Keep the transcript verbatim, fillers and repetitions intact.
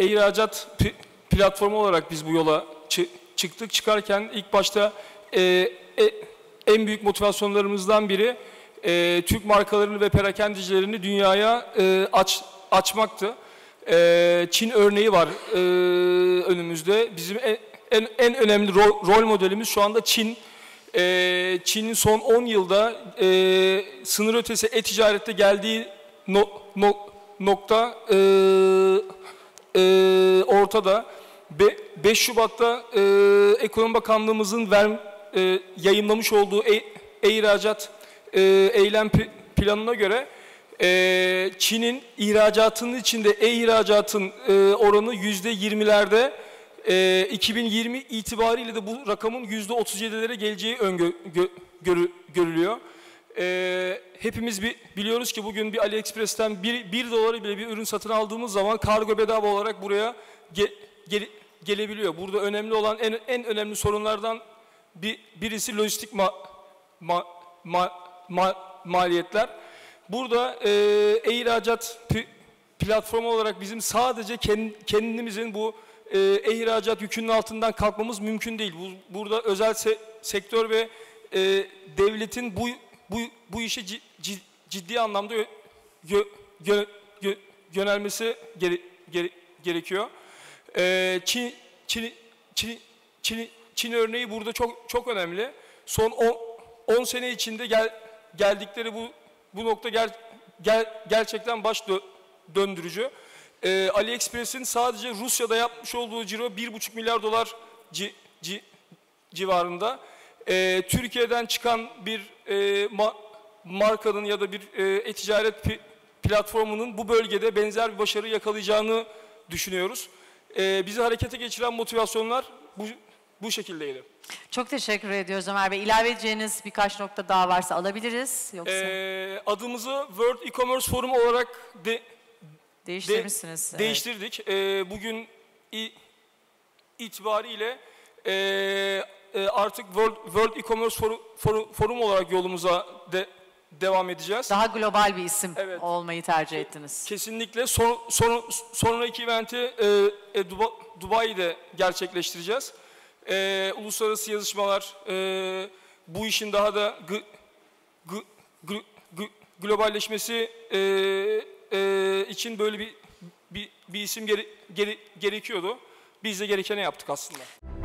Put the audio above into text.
e-ihracat platformu olarak biz bu yola çıktık. Çıkarken ilk başta e, e, en büyük motivasyonlarımızdan biri e, Türk markalarını ve perakendicilerini dünyaya e, aç, açmaktı. E, Çin örneği var e, önümüzde. Bizim en, en, en önemli rol, rol modelimiz şu anda Çin. E, Çin'in son on yılda e, sınır ötesi e-ticarette geldiği no, no, nokta e, e, ortada. beş Şubat'ta e, Ekonomi Bakanlığımızın ver, e, yayınlamış olduğu e-ihracat e, eylem planına göre e, Çin'in ihracatının içinde e-ihracatın e, oranı yüzde yirmilerde, e, iki bin yirmi itibariyle de bu rakamın yüzde otuz yedilere geleceği öngö, gö, görü, görülüyor. E, hepimiz bir, biliyoruz ki bugün bir AliExpress'ten bir dolara bile bir ürün satın aldığımız zaman kargo bedava olarak buraya ge, Gele, gelebiliyor. Burada önemli olan en, en önemli sorunlardan bir, birisi lojistik ma, ma, ma, ma, maliyetler. Burada e-ihracat e platformu olarak bizim sadece kend, kendimizin bu e-ihracat yükünün altından kalkmamız mümkün değil. Bu, burada özel se sektör ve e devletin bu, bu, bu işe ciddi, ciddi anlamda yö yö yö yö yönelmesi gere gere gerekiyor. Ee, Çin, Çin, Çin, Çin, Çin örneği burada çok çok önemli. Son on sene içinde gel, geldikleri bu bu nokta ger, ger, gerçekten baş dö, döndürücü. Ee, AliExpress'in sadece Rusya'da yapmış olduğu ciro bir buçuk milyar dolar ci, ci, civarında. Ee, Türkiye'den çıkan bir e, ma, markanın ya da bir e-ticaret pi, platformunun bu bölgede benzer bir başarı yakalayacağını düşünüyoruz. Ee, bizi harekete geçiren motivasyonlar bu, bu şekildeydi. Çok teşekkür ediyoruz Ömer Bey. İlave edeceğiniz birkaç nokta daha varsa alabiliriz. Yoksa... Ee, adımızı World E-Commerce Forum olarak de, değiştirmişsiniz. De, evet. Değiştirdik. Ee, bugün itibariyle e, artık World, World E-Commerce Forum, Forum, Forum olarak yolumuza de, devam edeceğiz. Daha global bir isim evet. olmayı tercih ettiniz. Kesinlikle. Son, son, sonraki eventi e, e, Duba, Dubai'de gerçekleştireceğiz. E, uluslararası yazışmalar e, bu işin daha da g, g, g, g, globalleşmesi e, e, için böyle bir, bir, bir isim gere, gere, gerekiyordu. Biz de gerekeni yaptık aslında.